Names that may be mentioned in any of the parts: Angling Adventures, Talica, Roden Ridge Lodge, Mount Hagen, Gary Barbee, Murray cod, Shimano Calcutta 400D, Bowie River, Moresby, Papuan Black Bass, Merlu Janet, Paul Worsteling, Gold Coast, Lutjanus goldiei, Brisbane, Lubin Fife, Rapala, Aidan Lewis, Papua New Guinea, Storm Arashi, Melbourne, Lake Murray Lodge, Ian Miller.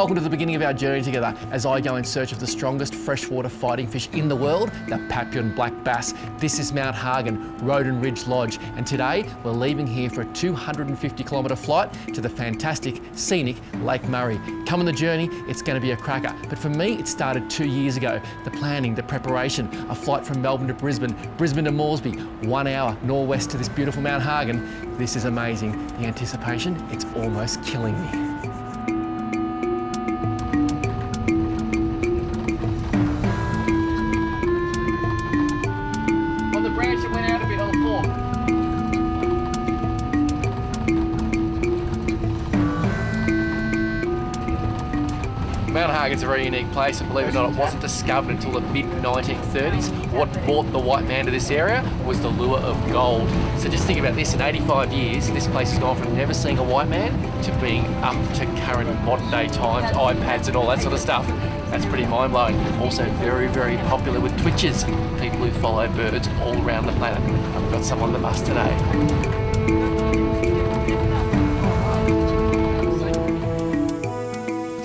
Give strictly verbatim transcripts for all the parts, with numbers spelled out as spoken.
welcome to the beginning of our journey together as I go in search of the strongest freshwater fighting fish in the world, the Papuan Black Bass. This is Mount Hagen, Roden Ridge Lodge, and today we're leaving here for a two hundred fifty kilometre flight to the fantastic, scenic Lake Murray. Come on the journey, it's going to be a cracker. But for me, it started two years ago. The planning, the preparation, a flight from Melbourne to Brisbane, Brisbane to Moresby, one hour northwest to this beautiful Mount Hagen. This is amazing. The anticipation, it's almost killing me. It's a very unique place, and believe it or not, it wasn't discovered until the mid nineteen thirties. What brought the white man to this area was the lure of gold. So just think about this, in eighty-five years, this place has gone from never seeing a white man to being up to current modern day times, iPads and all that sort of stuff. That's pretty mind-blowing. Also very, very popular with twitchers, people who follow birds all around the planet. And we've got some on the bus today.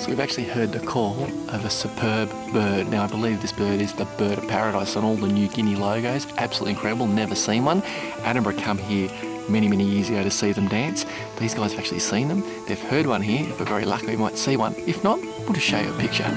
We've actually heard the call of a superb bird. Now I believe this bird is the bird of paradise on all the New Guinea logos. Absolutely incredible, never seen one. Edinburgh come here many, many years ago to see them dance. These guys have actually seen them. They've heard one here. If we're very lucky, we might see one. If not, we'll just show you a picture.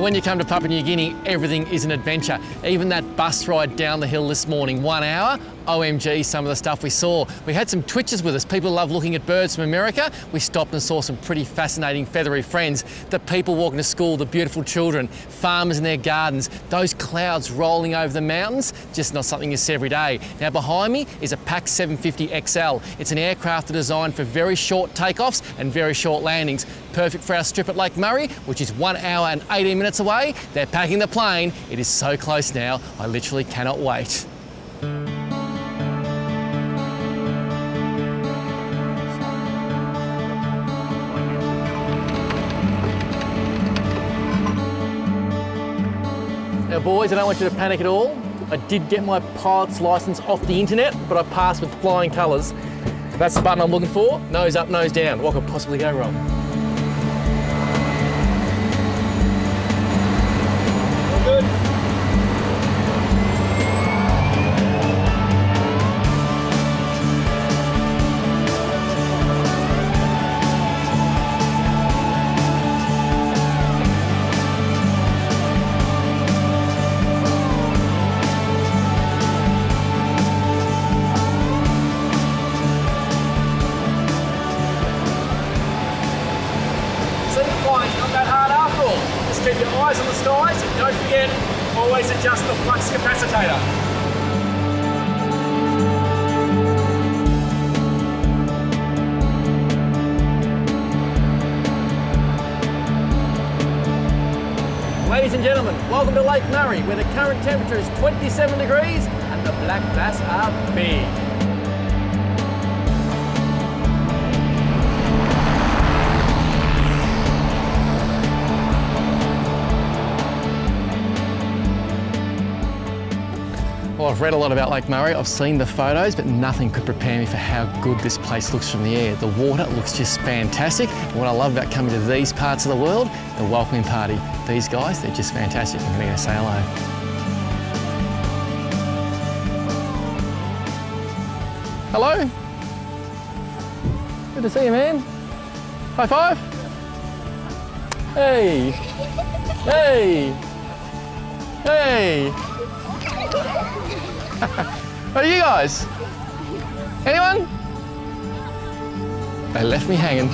When you come to Papua New Guinea, everything is an adventure. Even that bus ride down the hill this morning, one hour, O M G, some of the stuff we saw. We had some twitchers with us. People love looking at birds from America. We stopped and saw some pretty fascinating feathery friends. The people walking to school, the beautiful children, farmers in their gardens, those clouds rolling over the mountains, just not something you see every day. Now behind me is a PAX seven fifty X L. It's an aircraft designed for very short takeoffs and very short landings. Perfect for our strip at Lake Murray, which is one hour and eighteen minutes away. They're packing the plane. It is so close now. I literally cannot wait. Now boys, I don't want you to panic at all. I did get my pilot's license off the internet, but I passed with flying colours. That's the button I'm looking for. Nose up, nose down. What could possibly go wrong? All good. Ladies and gentlemen, welcome to Lake Murray, where the current temperature is twenty-seven degrees and the black bass are big. Well, I've read a lot about Lake Murray, I've seen the photos, but nothing could prepare me for how good this place looks from the air. The water looks just fantastic. And what I love about coming to these parts of the world, the welcoming party. These guys, they're just fantastic. I'm going to say hello. Hello. Good to see you, man. High five. Hey. Hey. Hey. What are you guys? Anyone? They left me hanging.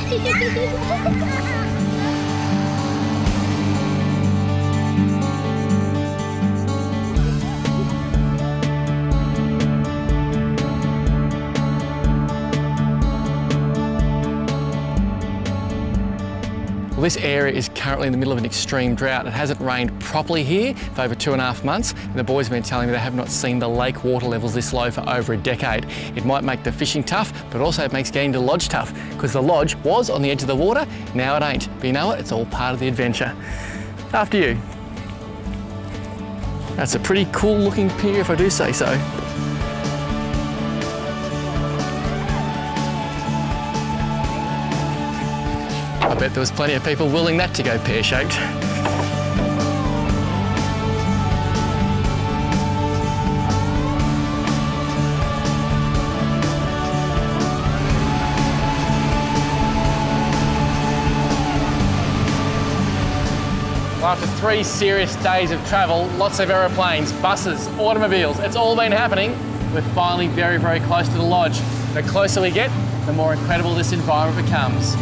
Well, Well, this area is currently in the middle of an extreme drought. It hasn't rained properly here for over two and a half months, and the boys have been telling me they have not seen the lake water levels this low for over a decade. It might make the fishing tough, but also it makes getting to the lodge tough, because the lodge was on the edge of the water, now it ain't. But you know what, it's all part of the adventure. After you. That's a pretty cool looking pier if I do say so. I bet there was plenty of people willing that to go pear-shaped. Well, after three serious days of travel, lots of aeroplanes, buses, automobiles, it's all been happening. We're finally very, very close to the lodge. The closer we get, the more incredible this environment becomes.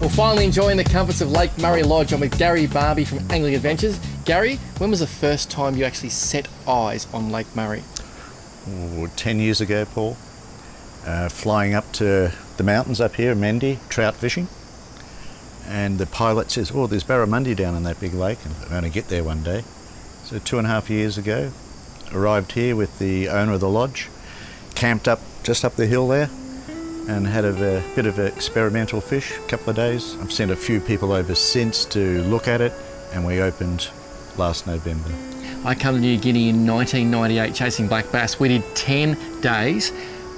Well, finally enjoying the comforts of Lake Murray Lodge. I'm with Gary Barbee from Angling Adventures. Gary, when was the first time you actually set eyes on Lake Murray? Ooh, ten years ago, Paul. Uh, flying up to the mountains up here, Mendy, trout fishing. And the pilot says, oh, there's barramundi down in that big lake, and I'm going to get there one day. So two and a half years ago, arrived here with the owner of the lodge, camped up just up the hill there, and had a, a bit of an experimental fish, a couple of days. I've sent a few people over since to look at it, and we opened last November. I came to New Guinea in nineteen ninety-eight chasing black bass. We did ten days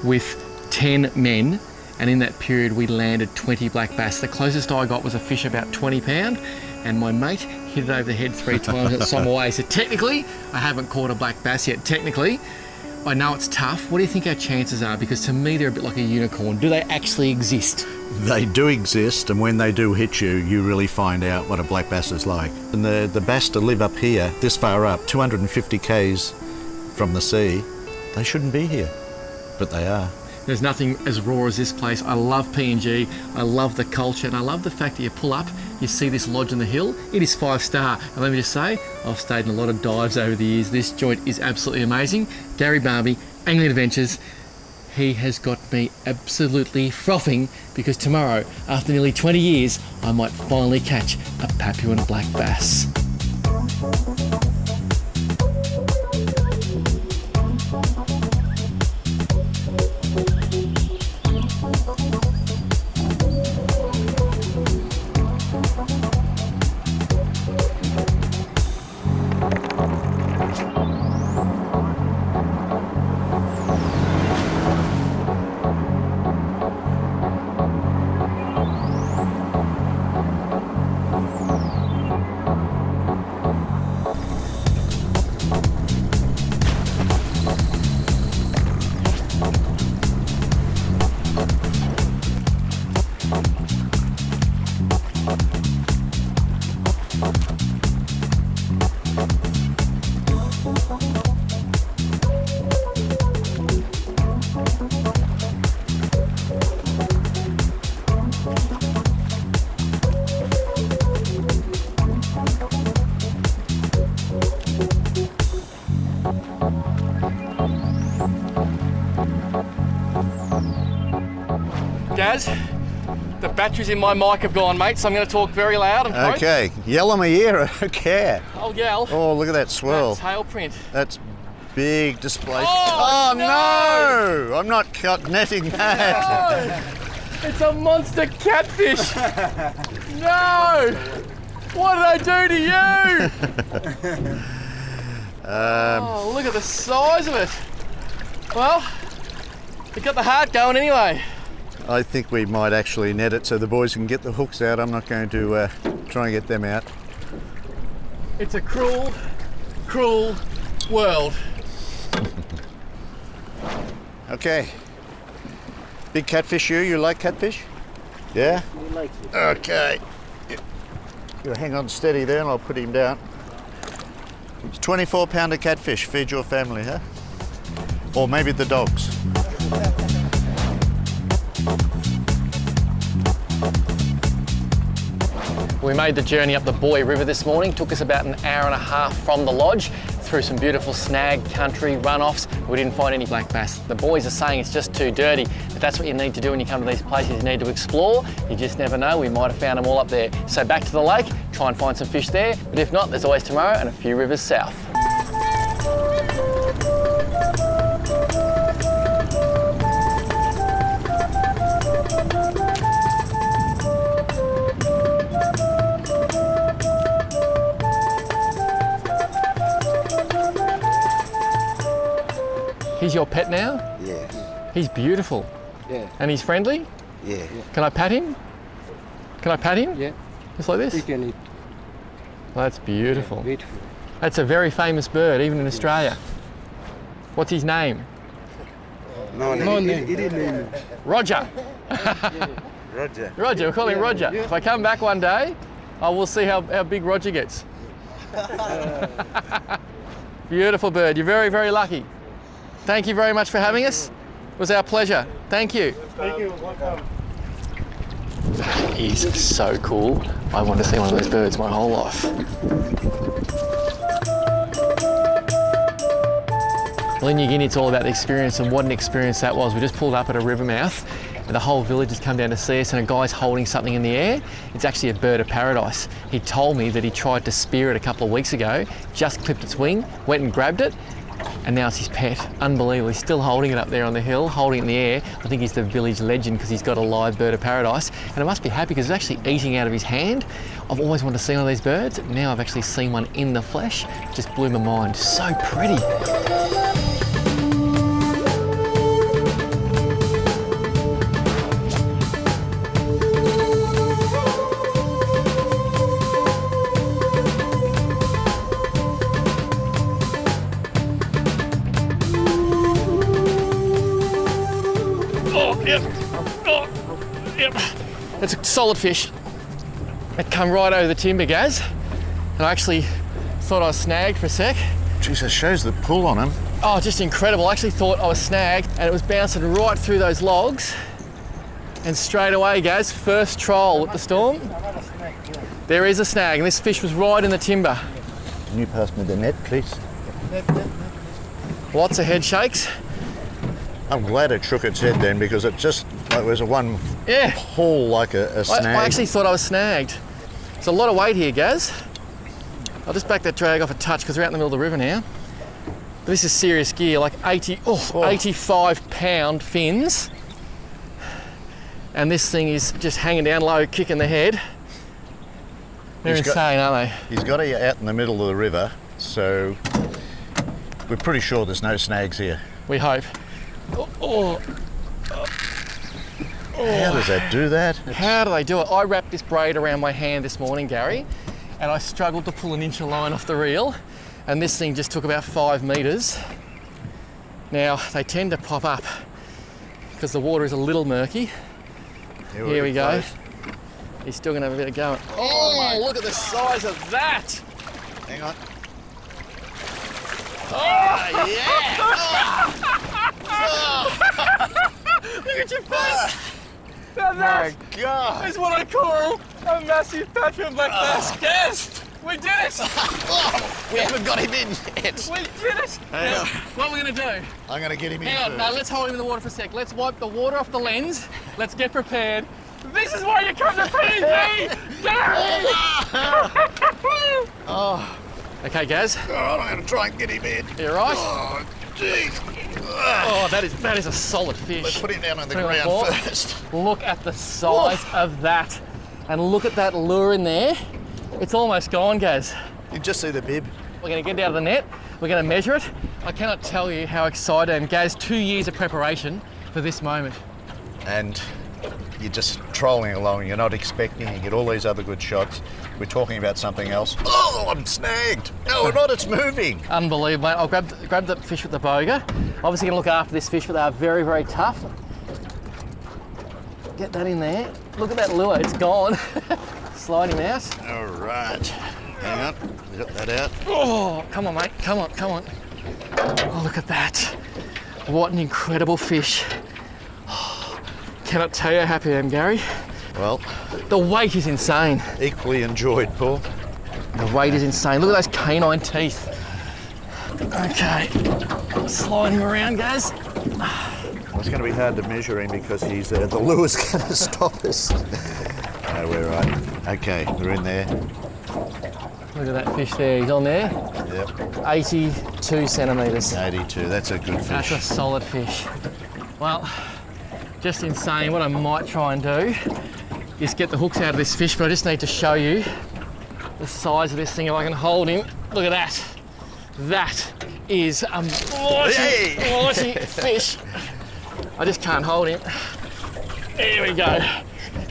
with ten men, and in that period we landed twenty black bass. The closest I got was a fish about twenty pound, and my mate hit it over the head three times at some way. So technically, I haven't caught a black bass yet. Technically, I know it's tough. What do you think our chances are? Because to me, they're a bit like a unicorn. Do they actually exist? They do exist, and when they do hit you, you really find out what a black bass is like. And the, the bass to live up here, this far up, two hundred fifty kays from the sea, they shouldn't be here, but they are. There's nothing as raw as this place. I love P N G, I love the culture, and I love the fact that you pull up, you see this lodge on the hill, it is five star. And let me just say, I've stayed in a lot of dives over the years. This joint is absolutely amazing. Gary Barbee, Angling Adventures, he has got me absolutely frothing, because tomorrow, after nearly twenty years, I might finally catch a Papuan black bass. The batteries in my mic have gone, mate, so I'm going to talk very loud and close. Okay, yell in my ear, I don't care. I'll yell. Oh, look at that swirl. That tail print. That's big displacement. Oh, oh no. no! I'm not caught netting that. No. It's a monster catfish. No! What did I do to you? um, oh, look at the size of it. Well, it got the heart going anyway. I think we might actually net it so the boys can get the hooks out. I'm not going to uh, try and get them out. It's a cruel, cruel world. Okay. Big catfish, you? You like catfish? Yeah? We like it. Okay. You hang on steady there and I'll put him down. It's twenty-four pounder catfish. Feed your family, huh? Or maybe the dogs. We made the journey up the Bowie River this morning. Took us about an hour and a half from the lodge through some beautiful snag country runoffs. We didn't find any black bass. The boys are saying it's just too dirty, but that's what you need to do when you come to these places. You need to explore. You just never know. We might have found them all up there. So back to the lake, try and find some fish there. But if not, there's always tomorrow and a few rivers south. He's your pet now? Yeah. He's beautiful. Yeah. And he's friendly? Yeah. Can I pat him? Can I pat him? Yeah. Just like this? You can eat. Well, that's beautiful. Yeah, beautiful. That's a very famous bird, even in Australia. What's his name? No name. No name. It, it, it, it, it. Roger. Roger. Roger, we'll call him Roger. If I come back one day, I will see how, how big Roger gets. Beautiful bird. You're very, very lucky. Thank you very much for having us. It was our pleasure. Thank you. Thank you. Welcome. That is so cool. I wanted to see one of those birds my whole life. Well, in New Guinea, it's all about the experience, and what an experience that was. We just pulled up at a river mouth, and the whole village has come down to see us, and a guy's holding something in the air. It's actually a bird of paradise. He told me that he tried to spear it a couple of weeks ago, just clipped its wing, went and grabbed it, and now it's his pet. Unbelievable, he's still holding it up there on the hill, holding it in the air. I think he's the village legend because he's got a live bird of paradise, and it must be happy because it's actually eating out of his hand. I've always wanted to see one of these birds. Now I've actually seen one in the flesh. It just blew my mind, so pretty. It's a solid fish. It come right over the timber, Gaz. And I actually thought I was snagged for a sec. Jeez, that shows the pull on him. Oh, just incredible. I actually thought I was snagged, and it was bouncing right through those logs. And straight away, Gaz, first troll at the Storm. There is a snag, and this fish was right in the timber. Can you pass me the net, please? Lots of head shakes. I'm glad it shook its head then, because it just, it was a one yeah. haul like a, a snag. I, I actually thought I was snagged. It's a lot of weight here, Gaz. I'll just back that drag off a touch because we're out in the middle of the river now. But this is serious gear, like eighty, oh, oh. eighty-five pound fins. And this thing is just hanging down low, kicking the head. They're he's insane, got, aren't they? He's got it out in the middle of the river, so we're pretty sure there's no snags here. We hope. Oh, oh, oh. How does that do that? It's... How do they do it? I wrapped this braid around my hand this morning, Gary, and I struggled to pull an inch of line off the reel, and this thing just took about five metres. Now, they tend to pop up because the water is a little murky. Here, Here we go. Close. He's still going to have a bit of going. Oh, oh look at the size of that! Hang on. Oh, oh yeah! Oh. Oh. Look at your face! Now that my God. Is what I call a massive Papuan black bass. Oh. Yes! We did it! Oh, we haven't got him in yet. We did it! Now, what are we going to do? I'm going to get him in. Hang on, now let's hold him in the water for a sec. Let's wipe the water off the lens. Let's get prepared. This is why you come to P D! Gary! Oh. Okay, Gaz. All right, I'm going to try and get him in. You all right? Oh, jeez. Oh, that is that is a solid fish. Let's put it down on the ground first. Look at the size Whoa. of that, and look at that lure in there. It's almost gone, Gaz. You just see the bib. We're going to get it out of the net. We're going to measure it. I cannot tell you how excited I am, Gaz. Two years of preparation for this moment. And you're just trolling along. You're not expecting. You get all these other good shots. We're talking about something else. Oh, I'm snagged. No, we're not. It's moving. Unbelievable, mate. I'll grab grab the fish with the boga. Obviously, going to look after this fish, but they are very, very tough. Get that in there. Look at that lure. It's gone. Slide him out. All right. Hang on. We got that out. Oh, come on, mate. Come on. Come on. Oh, look at that. What an incredible fish. Oh, cannot tell you how happy I am, Gary. Well, the weight is insane. Equally enjoyed, Paul. The weight is insane. Look at those canine teeth. Okay, slide him around, guys. It's going to be hard to measure him because he's uh, the lure's going to stop us. No, we're right. Okay, we're in there. Look at that fish there. He's on there. Yep. eighty-two centimetres. eighty-two. That's a good fish. That's a solid fish. Well, just insane. What I might try and do is get the hooks out of this fish, but I just need to show you the size of this thing. If I can hold him, look at that. That is a mighty, mighty fish. I just can't hold him. There we go.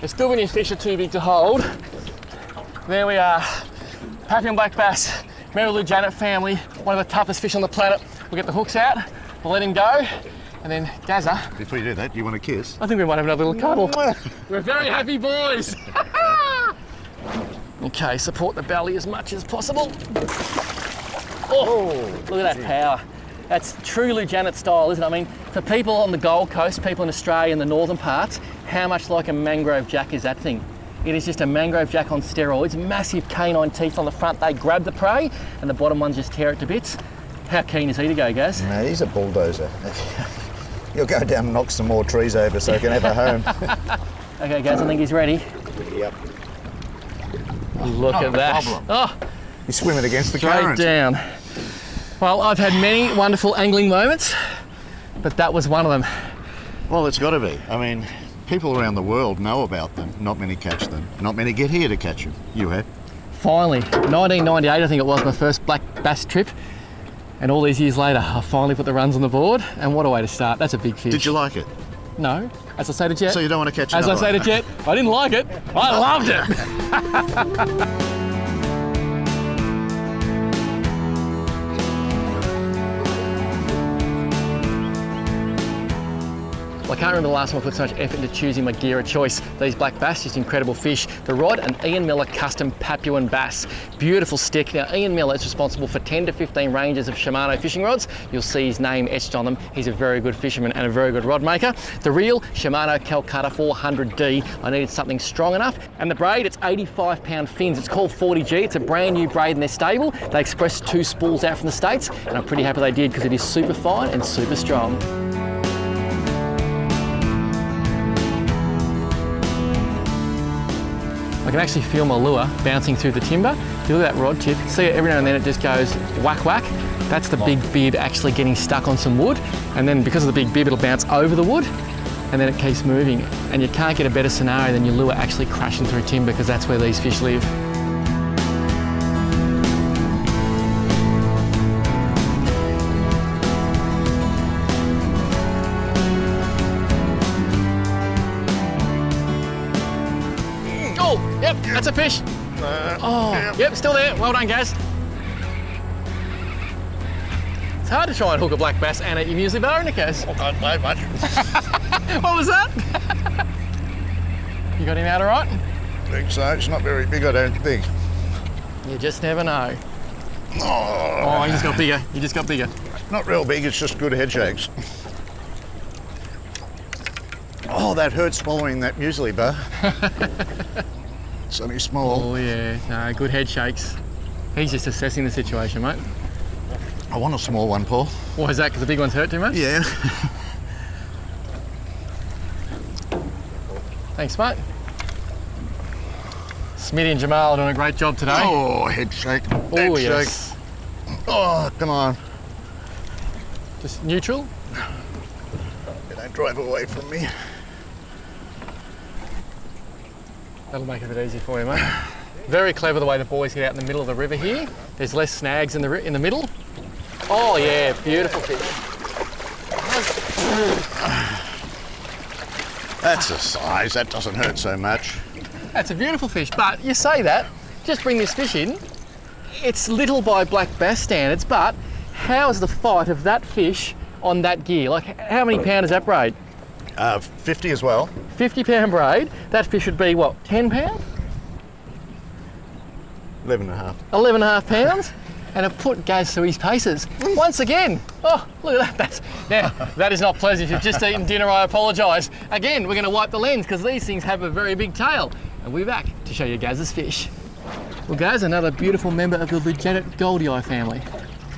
It's good when your fish are too big to hold. There we are. Papuan Black Bass, Merlu Janet family, one of the toughest fish on the planet. We'll get the hooks out, we'll let him go, and then Gazza. Before you do that, do you want a kiss? I think we might have another little cuddle. We're very happy boys. Okay, support the belly as much as possible. Oh, look at that power. That's true Lutjanus style, isn't it? I mean, for people on the Gold Coast, people in Australia and the northern parts, how much like a mangrove jack is that thing? It is just a mangrove jack on steroids, massive canine teeth on the front. They grab the prey and the bottom ones just tear it to bits. How keen is he to go, Gaz? No, he's a bulldozer. He'll go down and knock some more trees over so he can have a home. Okay, Gaz, I think he's ready. Yep. Look Not at that. Problem. Oh, he's swimming against the current. Straight down. Well, I've had many wonderful angling moments, but that was one of them. Well, it's got to be. I mean, people around the world know about them. Not many catch them. Not many get here to catch them. You have. Finally, nineteen ninety-eight, I think it was, my first black bass trip. And all these years later, I finally put the runs on the board. And what a way to start. That's a big fish. Did you like it? No. As I say to Jet. So you don't want to catch it? As I say to Jet, I didn't like it. I loved it. I can't remember the last time I put so much effort into choosing my gear of choice. These black bass, just incredible fish. The rod, an Ian Miller custom Papuan bass. Beautiful stick. Now, Ian Miller is responsible for ten to fifteen ranges of Shimano fishing rods. You'll see his name etched on them. He's a very good fisherman and a very good rod maker. The reel, Shimano Calcutta four hundred D. I needed something strong enough. And the braid, it's eighty-five pound fins. It's called forty G. It's a brand new braid in their stable. They expressed two spools out from the States, and I'm pretty happy they did because it is super fine and super strong. I can actually feel my lure bouncing through the timber. Feel that rod tip. See, every now and then it just goes whack, whack. That's the big bib actually getting stuck on some wood. And then because of the big bib, it'll bounce over the wood and then it keeps moving. And you can't get a better scenario than your lure actually crashing through timber because that's where these fish live. That's a fish. Uh, oh, yep. yep, still there. Well done, Gaz. It's hard to try and hook a black bass, and you usually better, isn't it, Gaz? I can't play much. What was that? You got him out all right? I think so. It's not very big, I don't think. You just never know. Oh, oh you just got bigger. You just got bigger. Not real big, it's just good head shakes. Oh, that hurt swallowing that muesli bar. Something small. Oh yeah, no, good head shakes. He's just assessing the situation, mate. I want a small one, Paul. Why is that? Because the big ones hurt too much? Yeah. Thanks, mate. Smitty and Jamal are doing a great job today. Oh, head shake. Head oh, shake. Yes. Oh, come on. Just neutral? They don't drive away from me. That'll make it a bit easier for you, mate. Very clever the way the boys get out in the middle of the river here. There's less snags in the in the middle. Oh yeah, beautiful fish. That's a size. That doesn't hurt so much. That's a beautiful fish, but you say that. Just bring this fish in. It's little by black bass standards, but how is the fight of that fish on that gear? Like, how many pound is that braid? Uh, fifty as well. fifty pound braid. That fish would be, what, ten pound? eleven and a half. eleven and a half pounds? and have put Gaz through his paces once again. Oh, look at that. That's, now, that is not pleasant. If you've just eaten dinner, I apologise. Again, we're going to wipe the lens because these things have a very big tail. And we're back to show you Gaz's fish. Well, Gaz, another beautiful member of the Janet goldiei family.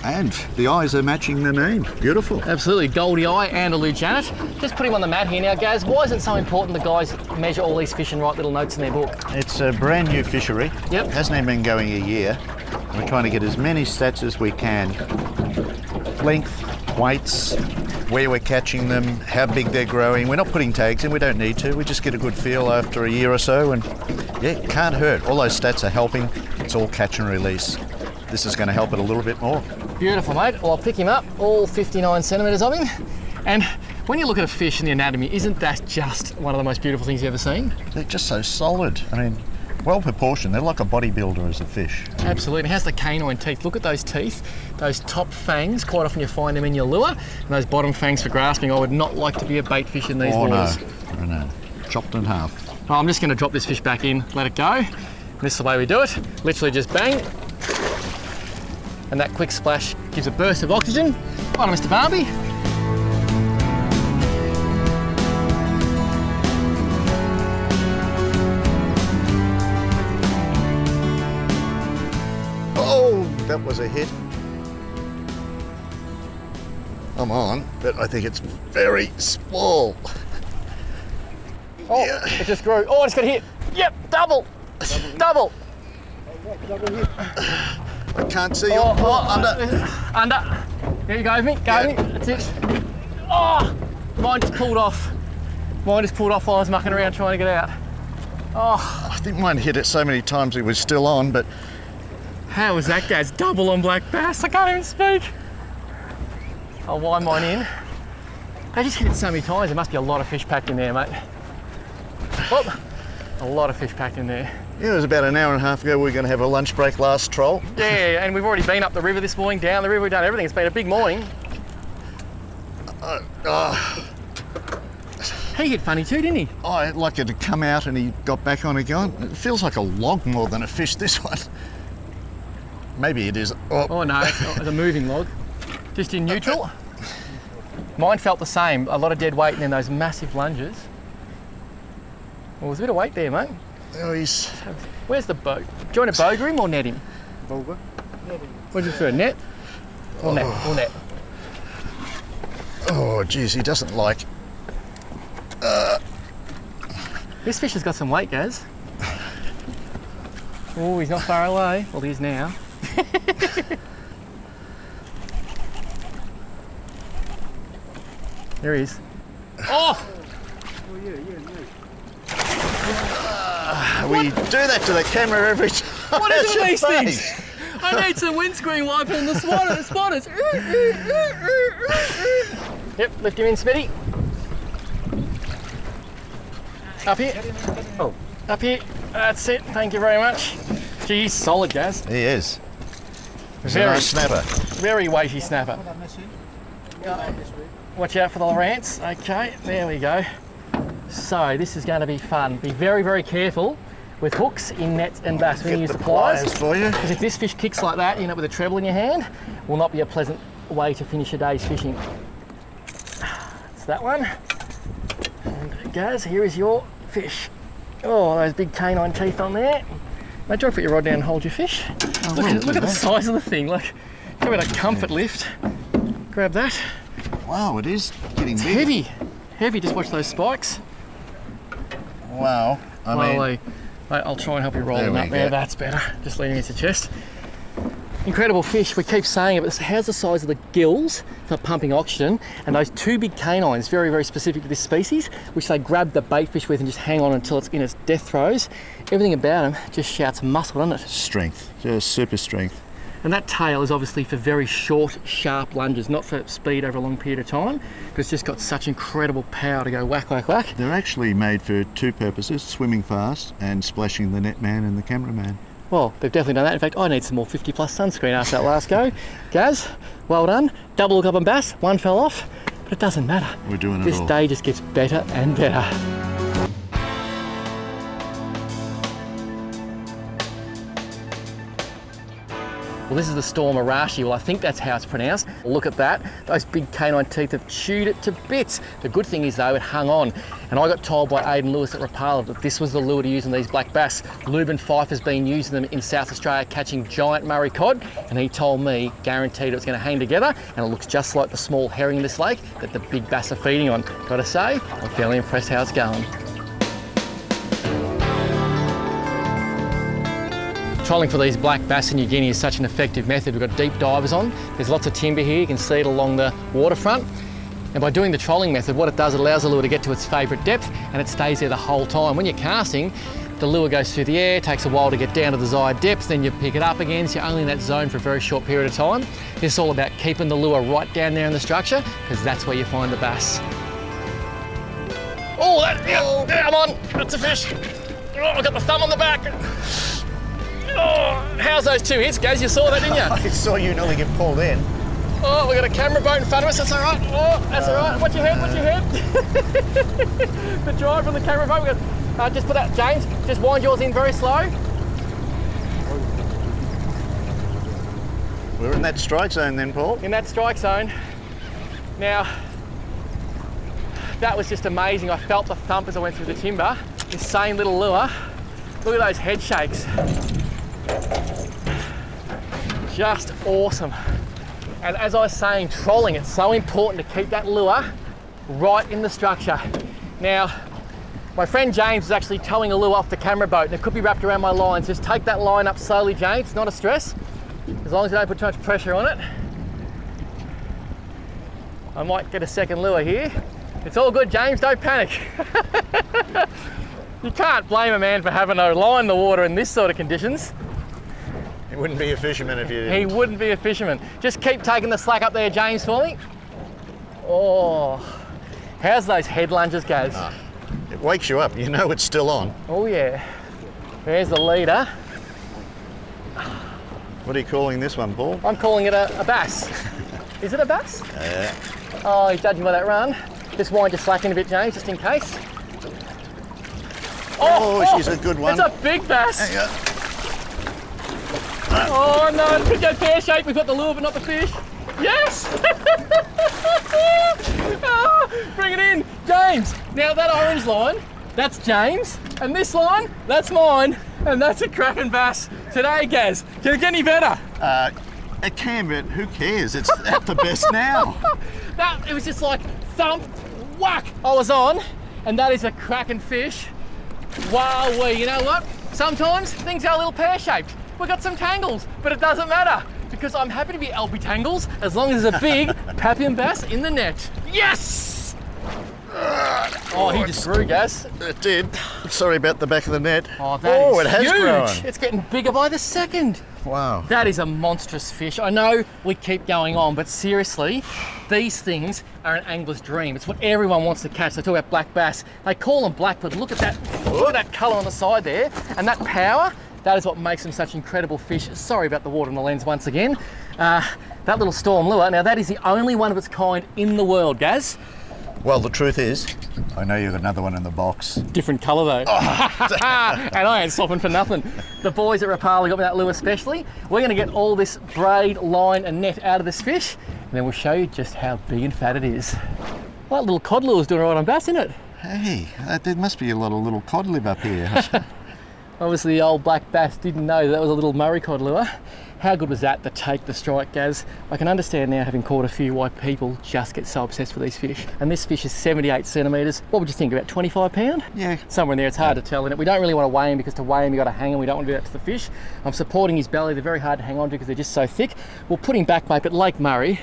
And the eyes are matching the name. Beautiful. Absolutely. Goldiei and a Lutjanus. Just put him on the mat here now, Gaz. Why is it so important the guys measure all these fish and write little notes in their book? It's a brand new fishery. Yep. It hasn't even been going a year. We're trying to get as many stats as we can. Length, weights, where we're catching them, how big they're growing. We're not putting tags in. We don't need to. We just get a good feel after a year or so. And yeah, it can't hurt. All those stats are helping. It's all catch and release. This is going to help it a little bit more. Beautiful, mate. Well, I'll pick him up, all fifty-nine centimetres of him. And when you look at a fish and the anatomy, isn't that just one of the most beautiful things you've ever seen? They're just so solid. I mean, well proportioned. They're like a bodybuilder as a fish. Absolutely. And how's the canine teeth? Look at those teeth, those top fangs. Quite often you find them in your lure. And those bottom fangs for grasping. I would not like to be a bait fish in these oh, waters. Oh, no. Oh, no. Chopped in half. Well, I'm just going to drop this fish back in, let it go. This is the way we do it. Literally just bang. And that quick splash gives a burst of oxygen. Right on, Mister Barbee. Oh, that was a hit. I'm on, but I think it's very small. Oh, yeah. It just grew. Oh, I just got hit. Yep, double. Double. Double. Double hit. I can't see oh, you. Oh, oh, under. Under. There you go with me. Go yeah. with me. That's it. Oh! Mine just pulled off. Mine just pulled off while I was mucking around trying to get out. Oh. I think mine hit it so many times it was still on, but... How was that, Gaz? Double on black bass. I can't even speak. I'll wind mine in. I just hit it so many times. There must be a lot of fish packed in there, mate. Oh! A lot of fish packed in there. Yeah, it was about an hour and a half ago we were going to have a lunch break last troll. Yeah, and we've already been up the river this morning, down the river, we've done everything. It's been a big morning. Uh, uh, he hit funny too, didn't he? I like it to come out and he got back on again. It feels like a log more than a fish, this one. Maybe it is. Oh, oh no, it's, it's a moving log. Just in neutral. Mine felt the same. A lot of dead weight and then those massive lunges. Well, there's a bit of weight there, mate. Oh, he's... Where's the boat? Do you want to boger him or net him? Boger. Net him. What do you prefer, net? Or oh. net? Or net? Oh, geez, he doesn't like... Uh... This fish has got some weight, Gaz. Oh, he's not far away. Well, he is now. There he is. Oh! Oh, yeah, yeah, yeah. Uh, we do that to the camera every time. What is all these face? things? I need some windscreen wiping and the spotter, the spotters. Yep, lift him in, Smitty. Up here. Oh, up here. That's it. Thank you very much. Geez, solid, Gaz. He is. He's very a nice snapper. Very weighty snapper. Watch out for the rants. Okay, there we go. So this is going to be fun. Be very, very careful with hooks in nets and bass. We're going to use the pliers, pliers for you. Because if this fish kicks like that, you know, with a treble in your hand, will not be a pleasant way to finish a day's fishing. That's that one. And Gaz, here is your fish. Oh, those big canine teeth on there. Mate, do you want to put your rod down and hold your fish? Oh, look, at, look at the size of the thing. Like, give it a comfort yeah. lift. Grab that. Wow, it is getting it's big. Heavy, heavy. Just watch those spikes. Wow, I Slowly. mean... Mate, I'll try and help you roll them up there, go. That's better. Just leaning into chest. Incredible fish, we keep saying it, but how's the size of the gills for pumping oxygen and those two big canines, very, very specific to this species, which they grab the bait fish with and just hang on until it's in its death throes. Everything about them just shouts muscle, doesn't it? Strength, just super strength. And that tail is obviously for very short, sharp lunges, not for speed over a long period of time, because it's just got such incredible power to go whack, whack, whack. They're actually made for two purposes, swimming fast and splashing the net man and the cameraman. Well, they've definitely done that. In fact, I need some more fifty plus sunscreen after that last go. Gaz, well done. Double hook up on bass, one fell off, but it doesn't matter. We're doing it all. This day just gets better and better. Well, this is the Storm Arashi. Well, I think that's how it's pronounced. Look at that. Those big canine teeth have chewed it to bits. The good thing is, though, it hung on. And I got told by Aidan Lewis at Rapala that this was the lure to use on these black bass. Lubin Fife has been using them in South Australia, catching giant Murray cod. And he told me, guaranteed, it was going to hang together. And it looks just like the small herring in this lake that the big bass are feeding on. Got to say, I'm fairly impressed how it's going. Trolling for these black bass in New Guinea is such an effective method. We've got deep divers on. There's lots of timber here. You can see it along the waterfront. And by doing the trolling method, what it does, it allows the lure to get to its favourite depth and it stays there the whole time. When you're casting, the lure goes through the air, takes a while to get down to the desired depth, then you pick it up again, so you're only in that zone for a very short period of time. This is all about keeping the lure right down there in the structure, because that's where you find the bass. Oh, that, yeah, yeah, I'm on. That's a fish. Oh, I got my thumb on the back. Oh, how's those two hits, Gaz? You saw that, didn't you? I saw you nearly get pulled in. Oh, we got a camera boat in front of us. That's all right. Oh, that's uh, all right. Watch your head. Watch your head. The drive from the camera boat. We got, uh, just put that, James. Just wind yours in very slow. We're in that strike zone, then, Paul. In that strike zone. Now, that was just amazing. I felt the thump as I went through the timber. This same little lure. Look at those head shakes. Just awesome. And as I was saying, trolling, it's so important to keep that lure right in the structure. Now, my friend James is actually towing a lure off the camera boat and it could be wrapped around my lines. Just take that line up slowly, James, not a stress. As long as you don't put too much pressure on it. I might get a second lure here. It's all good, James, don't panic. You can't blame a man for having a line in the water in this sort of conditions. He wouldn't be a fisherman if you didn't. He wouldn't be a fisherman. Just keep taking the slack up there, James, for me. Oh, how's those head lunges, Gaz? Uh, it wakes you up. You know it's still on. Oh, yeah. There's the leader. What are you calling this one, Paul? I'm calling it a, a bass. Is it a bass? Yeah. Uh, oh, he's judging by that run. Just wind your slack in a bit, James, just in case. Oh, oh, she's a good one. It's a big bass. Hang on. Oh no, it could go pear-shaped. We've got the lure, but not the fish. Yes! Oh, bring it in, James. Now that orange line, that's James, and this line, that's mine, and that's a cracking bass today, Gaz. Can it get any better? Uh, it can, but who cares? It's at the best now. That it was just like thump, whack. I was on, and that is a cracking fish. Wow, you know what? Sometimes things are a little pear-shaped. We've got some tangles, but it doesn't matter because I'm happy to be L B tangles as long as there's a big Papuan bass in the net. Yes! Uh, oh, he just grew, Gaz. It did. Sorry about the back of the net. Oh, that oh, is it has huge. Grown. It's getting bigger by the second. Wow. That is a monstrous fish. I know we keep going on, but seriously, these things are an angler's dream. It's what everyone wants to catch. They talk about black bass. They call them black, but look at that, look at that colour on the side there, and that power. That is what makes them such incredible fish. Sorry about the water in the lens once again. Uh, that little Storm lure, now that is the only one of its kind in the world, Gaz. Well, the truth is, I know you've got another one in the box. Different colour though. Oh. And I ain't stopping for nothing. The boys at Rapala got me that lure especially. We're going to get all this braid, line and net out of this fish, and then we'll show you just how big and fat it is. Well, that little cod lure's doing all right on bass, isn't it? Hey, there must be a lot of little cod live up here. Obviously, the old black bass didn't know that, that was a little Murray cod lure. How good was that, the take, the strike, Gaz? I can understand now, having caught a few, why people just get so obsessed with these fish. And this fish is seventy-eight centimetres. What would you think, about twenty-five pound? Yeah. Somewhere in there, it's hard to tell. And we don't really want to weigh him because to weigh him, you've got to hang him. We don't want to do that to the fish. I'm supporting his belly. They're very hard to hang on to because they're just so thick. We'll put him back, mate, but Lake Murray,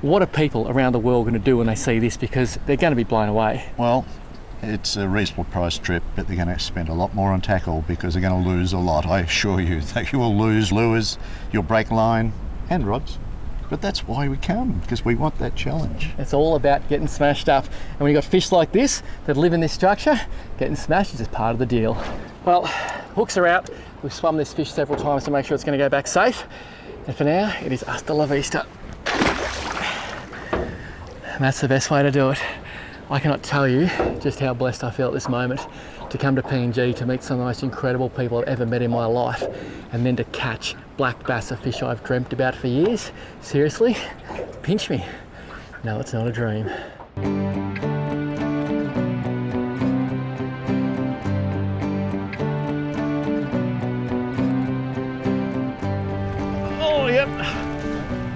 what are people around the world going to do when they see this? Because they're going to be blown away. Well, it's a reasonable price trip, but they're going to spend a lot more on tackle because they're going to lose a lot, I assure you. You will lose lures, you'll break line and rods. But that's why we come, because we want that challenge. It's all about getting smashed up. And when you've got fish like this that live in this structure, getting smashed is just part of the deal. Well, hooks are out. We've swum this fish several times to make sure it's going to go back safe. And for now, it is hasta la vista. And that's the best way to do it. I cannot tell you just how blessed I feel at this moment to come to P N G to meet some of the most incredible people I've ever met in my life, and then to catch black bass, a fish I've dreamt about for years. Seriously, pinch me. No, it's not a dream. Oh, yep.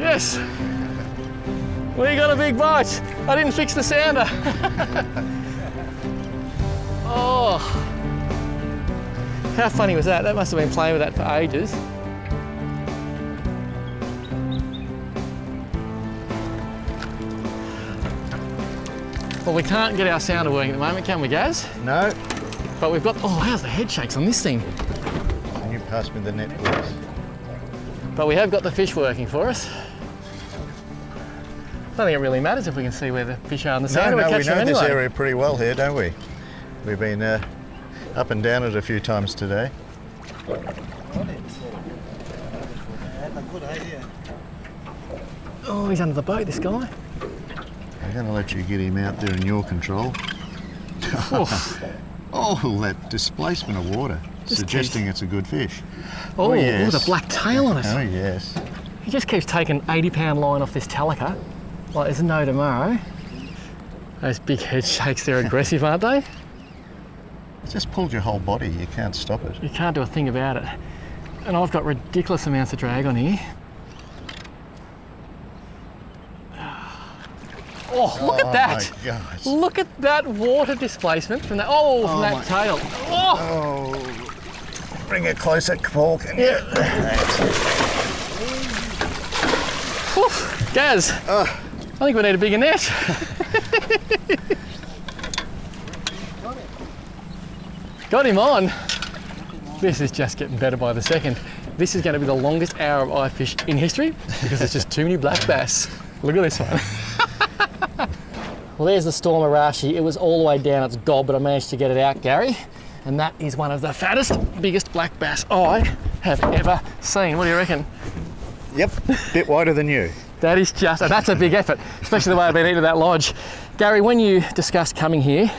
Yes. We got a big bite. I didn't fix the sounder. Oh, how funny was that? That must have been playing with that for ages. Well, we can't get our sounder working at the moment, can we, Gaz? No. But we've got, oh, how's the head shakes on this thing? Can you pass me the net, please? But we have got the fish working for us. I don't think it really matters if we can see where the fish are on the sand. No, no, we, we know anyway. This area pretty well here, don't we? We've been uh, up and down it a few times today. Got it. That's a good idea. Oh, he's under the boat, this guy. I'm going to let you get him out there in your control. Oh, that displacement of water, just suggesting keeps... it's a good fish. Oh, oh yes. Ooh, the black tail on it. Oh, yes. He just keeps taking eighty pound line off this Talica. Like, there's no tomorrow. Those big head shakes, they're aggressive, aren't they? It's just pulled your whole body, you can't stop it. You can't do a thing about it. And I've got ridiculous amounts of drag on here. Oh, look oh, at that! My God. Look at that water displacement from that, oh, oh from that tail. Oh. Oh. Bring it closer, Paul, can yeah. you? Oof, Gaz. Oh. I think we need a bigger net. Got him on. This is just getting better by the second. This is going to be the longest hour of eye fish in history because there's just too many black bass. Look at this one. Well, there's the Storm Arashi. It was all the way down its gob, but I managed to get it out, Gary. And that is one of the fattest, biggest black bass I have ever seen. What do you reckon? Yep, a bit wider than you. That is just, that's a big effort, especially the way I've been eating that lodge. Gary, when you discussed coming here,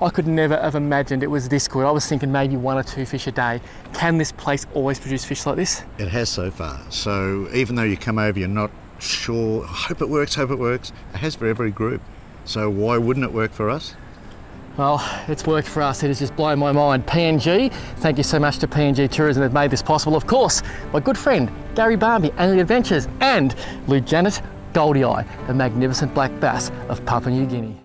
I could never have imagined it was this good. I was thinking maybe one or two fish a day. Can this place always produce fish like this? It has so far. So even though you come over, you're not sure, hope it works, hope it works. It has for every group. So why wouldn't it work for us? Well, it's worked for us. It has just blown my mind. P N G, thank you so much to P N G Tourism. They've made this possible. Of course, my good friend, Gary Barbee, Angling Adventures, and Lutjanus goldiei, the magnificent black bass of Papua New Guinea.